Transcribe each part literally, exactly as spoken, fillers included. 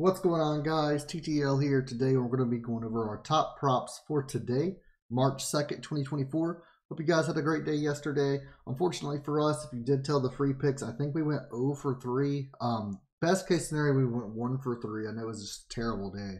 What's going on, guys? T T L here. Today we're going to be going over our top props for today, March second, twenty twenty-four. Hope you guys had a great day yesterday. Unfortunately for us, if you did tell the free picks, I think we went zero for three. Um, best case scenario, we went one for three. I know it was just a terrible day.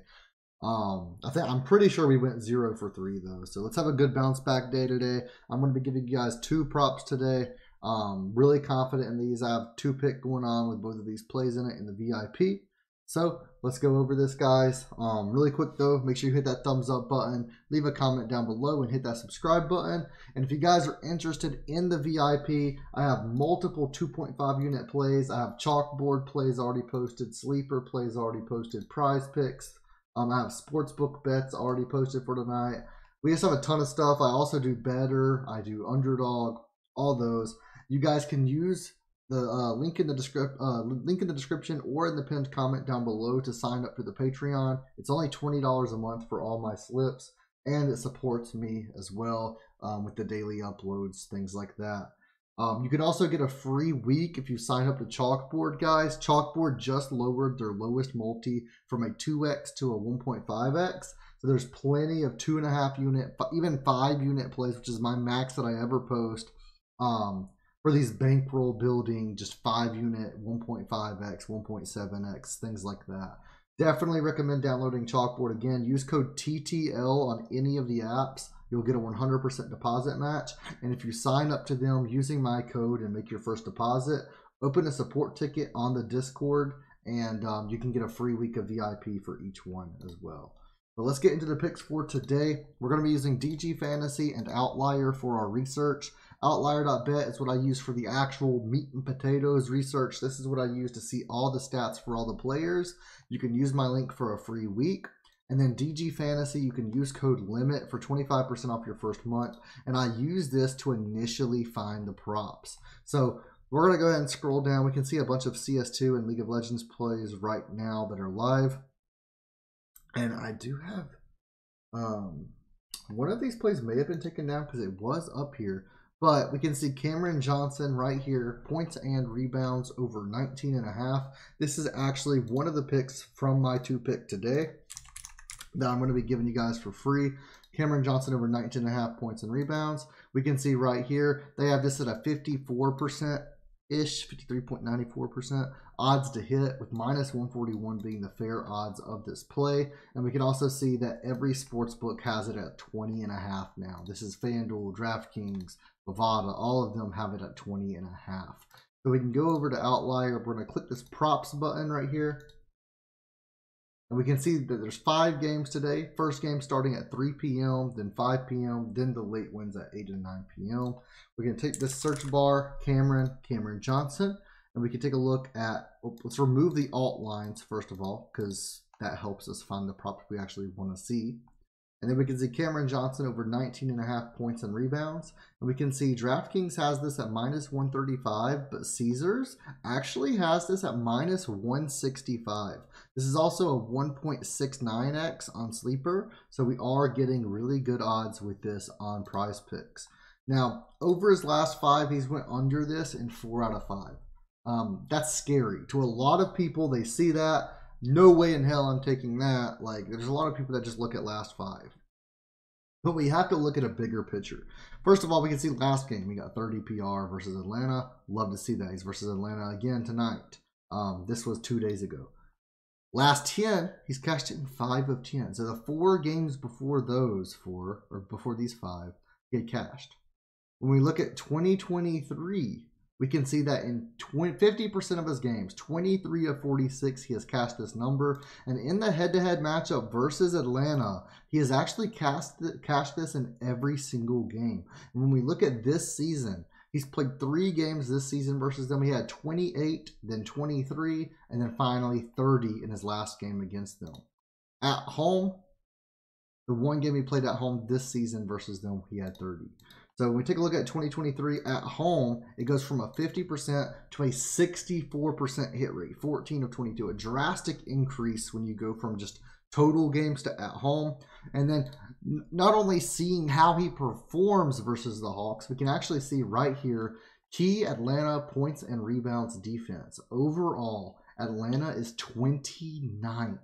Um, I think I'm pretty sure we went zero for three though. So let's have a good bounce back day today. I'm going to be giving you guys two props today. Um, really confident in these. I have two pick going on with both of these plays in it in the V I P. So let's go over this, guys. Um, really quick though, make sure you hit that thumbs up button, leave a comment down below, and hit that subscribe button. And if you guys are interested in the V I P, I have multiple two point five unit plays. I have chalkboard plays already posted, sleeper plays already posted, prize picks. Um, I have sportsbook bets already posted for tonight. We just have a ton of stuff. I also do better. I do underdog. All those. You guys can use the uh, link in the description, uh, link in the description, or in the pinned comment down below to sign up for the Patreon. It's only twenty dollars a month for all my slips, and it supports me as well um, with the daily uploads, things like that. Um, you can also get a free week if you sign up to Chalkboard, guys. Chalkboard just lowered their lowest multi from a two X to a one point five X. So there's plenty of two and a half unit, even five unit plays, which is my max that I ever post. Um, for these bankroll building, just five unit, one point five X, one point seven X, things like that. Definitely recommend downloading Chalkboard. Again, use code T T L on any of the apps. You'll get a one hundred percent deposit match. And if you sign up to them using my code and make your first deposit, open a support ticket on the Discord, and um, you can get a free week of V I P for each one as well. But let's get into the picks for today. We're going to be using D G Fantasy and Outlier for our research. Outlier dot bet is what I use for the actual meat and potatoes research. This is what I use to see all the stats for all the players. You can use my link for a free week. And then D G Fantasy, you can use code LIMIT for twenty-five percent off your first month. And I use this to initially find the props. So we're going to go ahead and scroll down. We can see a bunch of C S two and League of Legends plays right now that are live. And I do have um, one of these plays may have been taken down because it was up here. But we can see Cameron Johnson right here, points and rebounds over nineteen and a half. This is actually one of the picks from my two pick today that I'm going to be giving you guys for free. Cameron Johnson over nineteen and a half points and rebounds. We can see right here, they have this at a fifty-four percent-ish, fifty-three point nine four percent odds to hit, with minus one forty-one being the fair odds of this play. And we can also see that every sportsbook has it at twenty and a half now. This is FanDuel, DraftKings, Bovada, all of them have it at twenty and a half. So we can go over to Outlier. We're going to click this props button right here. And we can see that there's five games today. First game starting at three P M, then five P M, then the late ones at eight and nine P M We're going to take this search bar, Cameron, Cameron Johnson, and we can take a look at, let's remove the alt lines first of all, because that helps us find the props we actually want to see. And then we can see Cameron Johnson over nineteen and a half points and rebounds. And we can see DraftKings has this at minus one thirty-five, but Caesars actually has this at minus one sixty-five. This is also a one point six nine X on Sleeper. So we are getting really good odds with this on Prize Picks. Now, over his last five, he's went under this in four out of five. Um, that's scary. To a lot of people, they see that. No way in hell I'm taking that. Like, there's a lot of people that just look at last five. But we have to look at a bigger picture. First of all, we can see last game. We got thirty P R versus Atlanta. Love to see that. He's versus Atlanta again tonight. Um, this was two days ago. Last ten, he's cashed it in five of ten. So the four games before those four, or before these five, get cashed. When we look at twenty twenty-three, we can see that in fifty percent of his games, twenty-three of forty-six, he has cast this number. And in the head-to-head matchup versus Atlanta, he has actually cast cashed this in every single game. And when we look at this season, he's played three games this season versus them. He had twenty-eight, then twenty-three, and then finally thirty in his last game against them. At home, the one game he played at home this season versus them, he had thirty. So when we take a look at twenty twenty-three at home, it goes from a fifty percent to a sixty-four percent hit rate, fourteen of twenty-two, a drastic increase when you go from just total games to at home. And then not only seeing how he performs versus the Hawks, we can actually see right here, key Atlanta points and rebounds defense overall Atlanta is twenty-ninth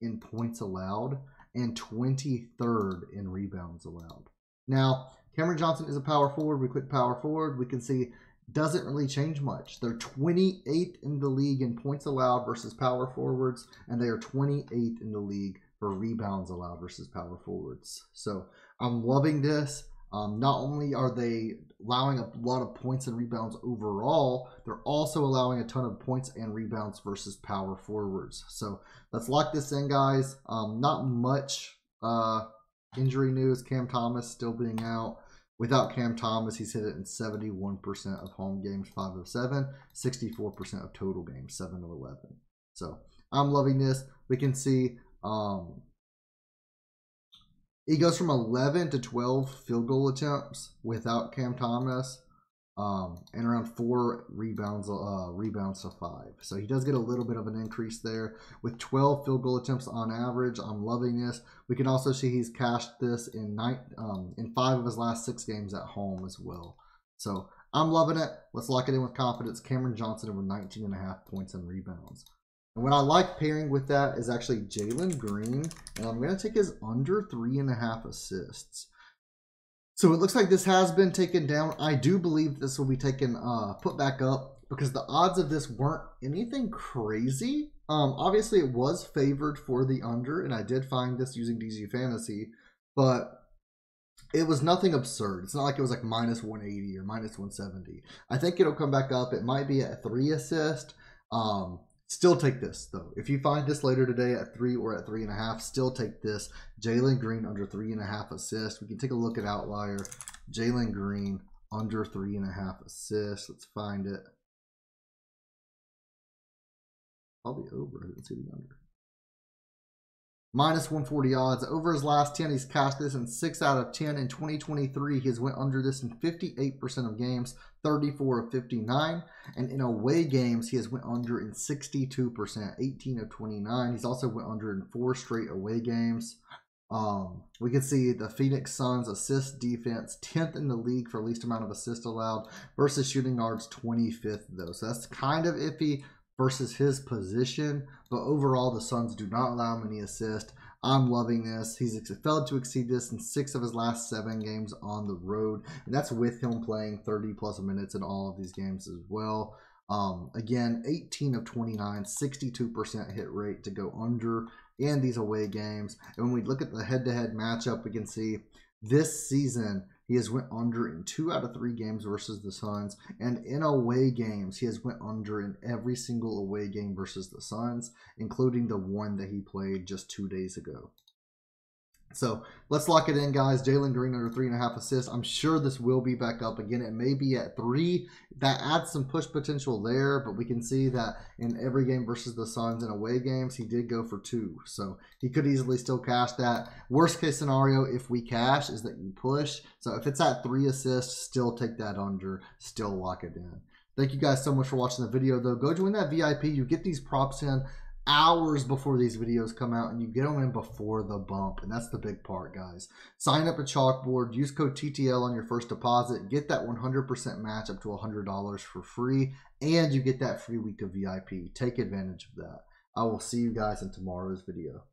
in points allowed and twenty-third in rebounds allowed. Now, Cameron Johnson is a power forward. We click power forward. We can see doesn't really change much. They're twenty-eighth in the league in points allowed versus power forwards, and they are twenty-eighth in the league for rebounds allowed versus power forwards. So I'm loving this. Um, not only are they allowing a lot of points and rebounds overall, they're also allowing a ton of points and rebounds versus power forwards. So let's lock this in, guys. Um, not much uh, injury news. Cam Thomas still being out. Without Cam Thomas, he's hit it in seventy-one percent of home games, five of seven, sixty-four percent of total games, seven of eleven. So I'm loving this. We can see um, he goes from eleven to twelve field goal attempts without Cam Thomas, um, and around four rebounds, uh, rebounds to five. So he does get a little bit of an increase there with twelve field goal attempts on average. I'm loving this. We can also see he's cashed this in nine, um, in five of his last six games at home as well. So I'm loving it. Let's lock it in with confidence. Cameron Johnson with nineteen and a half points and rebounds. And what I like pairing with that is actually Jalen Green, and I'm going to take his under three and a half assists. So it looks like this has been taken down. I do believe this will be taken, uh, put back up, because the odds of this weren't anything crazy. Um, obviously, it was favored for the under, and I did find this using D G Fantasy, but it was nothing absurd. It's not like it was like minus one eighty or minus one seventy. I think it'll come back up. It might be at three assist. Um, Still take this, though. If you find this later today at three or at three and a half, still take this. Jalen Green under three and a half assists. We can take a look at Outlier. Jalen Green under three and a half assists. Let's find it. Probably over. Let's see the under. Minus one forty odds. Over his last ten, he's cashed this in six out of ten. In twenty twenty-three, he has went under this in fifty-eight percent of games, thirty-four of fifty-nine. And in away games, he has went under in sixty-two percent, eighteen of twenty-nine. He's also went under in four straight away games. Um, we can see the Phoenix Suns assist defense, tenth in the league for least amount of assists allowed versus shooting guards, twenty-fifth, though. So that's kind of iffy versus his position, but overall the Suns do not allow him any assist. I'm loving this. He's failed to exceed this in six of his last seven games on the road, and that's with him playing thirty plus minutes in all of these games as well. Um, again, eighteen of twenty-nine, sixty-two percent hit rate to go under in these away games. And when we look at the head-to-head matchup, we can see this season he has went under in two out of three games versus the Suns. And in away games, he has went under in every single away game versus the Suns, including the one that he played just two days ago. So let's lock it in, guys. Jalen Green under three and a half assists. I'm sure this will be back up again. It may be at three. That adds some push potential there, but we can see that in every game versus the Suns and away games, he did go for two. So he could easily still cash that. Worst case scenario, if we cash, is that you push. So if it's at three assists, still take that under, still lock it in. Thank you guys so much for watching the video, though. Go join that V I P. You get these props in hours before these videos come out, and you get them in before the bump, and that's the big part, guys. Sign up at Chalkboard, use code T T L on your first deposit, get that one hundred percent match up to one hundred dollars for free, and you get that free week of V I P. Take advantage of that. I will see you guys in tomorrow's video.